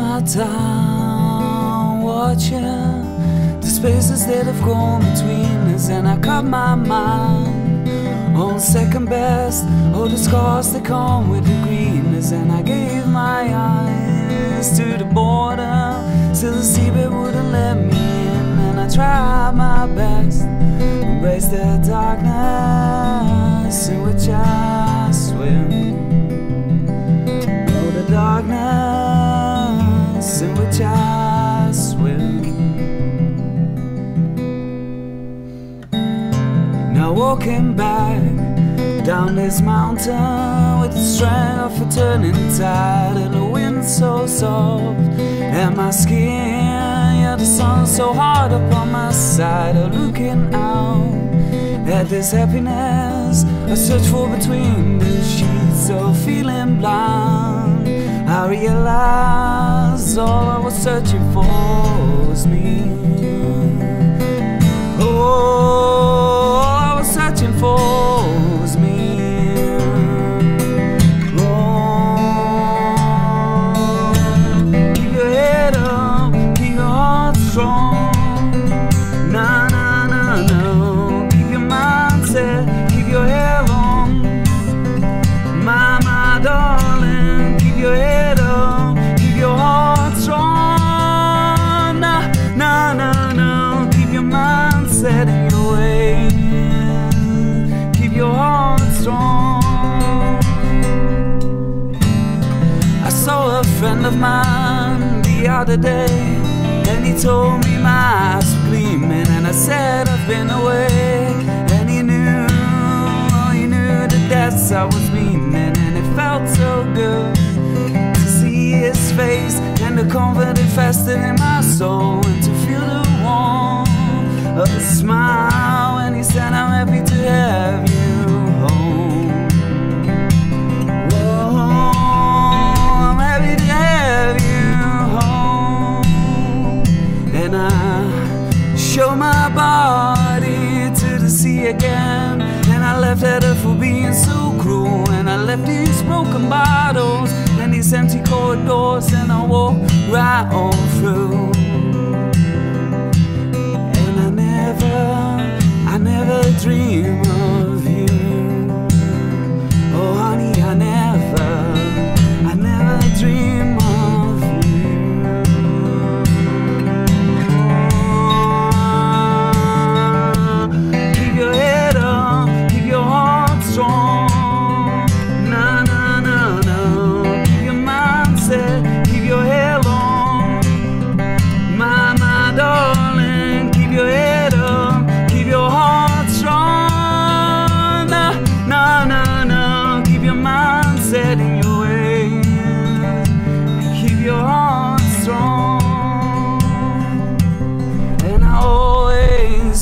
my time, watching the spaces that have gone between us, and I cut my mind on second best, all the scars that come with the greenness. And I gave my eyes to the border, till the seabed wouldn't let me in, and I tried my best to embrace the darkness in which I swim. Darkness in which I swim. Now walking back down this mountain with the strength of a turning tide, and the wind so soft and my skin, yeah, the sun so hard upon my side. Looking out at this happiness I search for between the sheets, so feeling blind, I realized all I was searching for was me. Oh, all I was searching for was me. Oh, keep your head up, keep your heart strong. No, no, no, no. Keep your mind set, keep your hair long. My darling, keep your head. Of mine the other day, and he told me my eyes were gleaming, and I said I've been awake, and he knew that that's how I was meaning. And it felt so good to see his face, and the comfort invested in my soul, and to feel the warmth of his smile. And he said, I'm happy to have you home. Show my body to the sea again, and I left at her for being so cruel, and I left these broken bottles and these empty corridors, and I walked right on through. And I never dream of you. Oh honey, I never dream of you.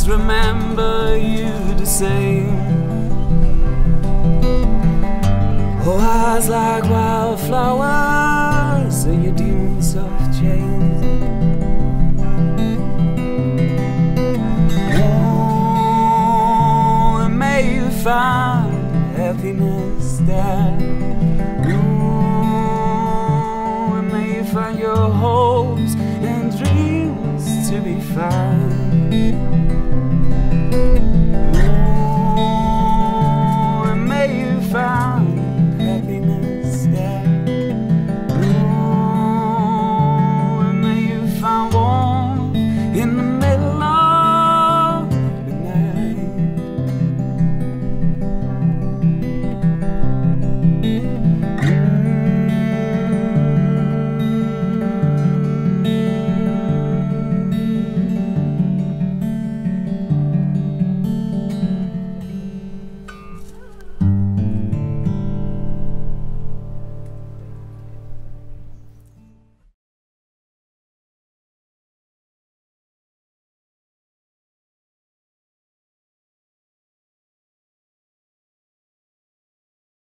Remember you the same. Oh, eyes like wildflowers are your demons of chains. Oh, and may you find happiness there.